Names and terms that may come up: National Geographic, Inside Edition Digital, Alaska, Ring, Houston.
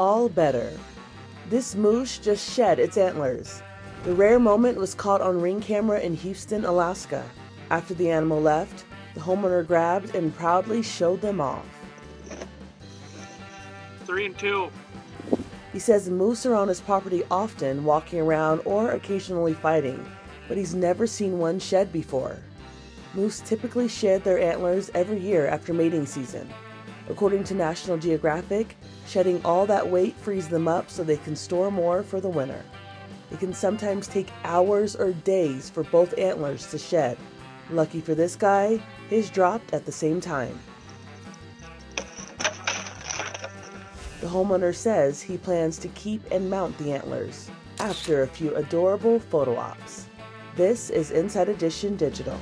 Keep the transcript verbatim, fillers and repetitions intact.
all better. This moose just shed its antlers. The rare moment was caught on Ring camera in Houston, Alaska. After the animal left, the homeowner grabbed and proudly showed them off. Three and two. He says moose are on his property often, walking around or occasionally fighting, but he's never seen one shed before. Moose typically shed their antlers every year after mating season. According to National Geographic, shedding all that weight frees them up so they can store more for the winter. It can sometimes take hours or days for both antlers to shed. Lucky for this guy, his dropped at the same time. The homeowner says he plans to keep and mount the antlers after a few adorable photo ops. This is Inside Edition Digital.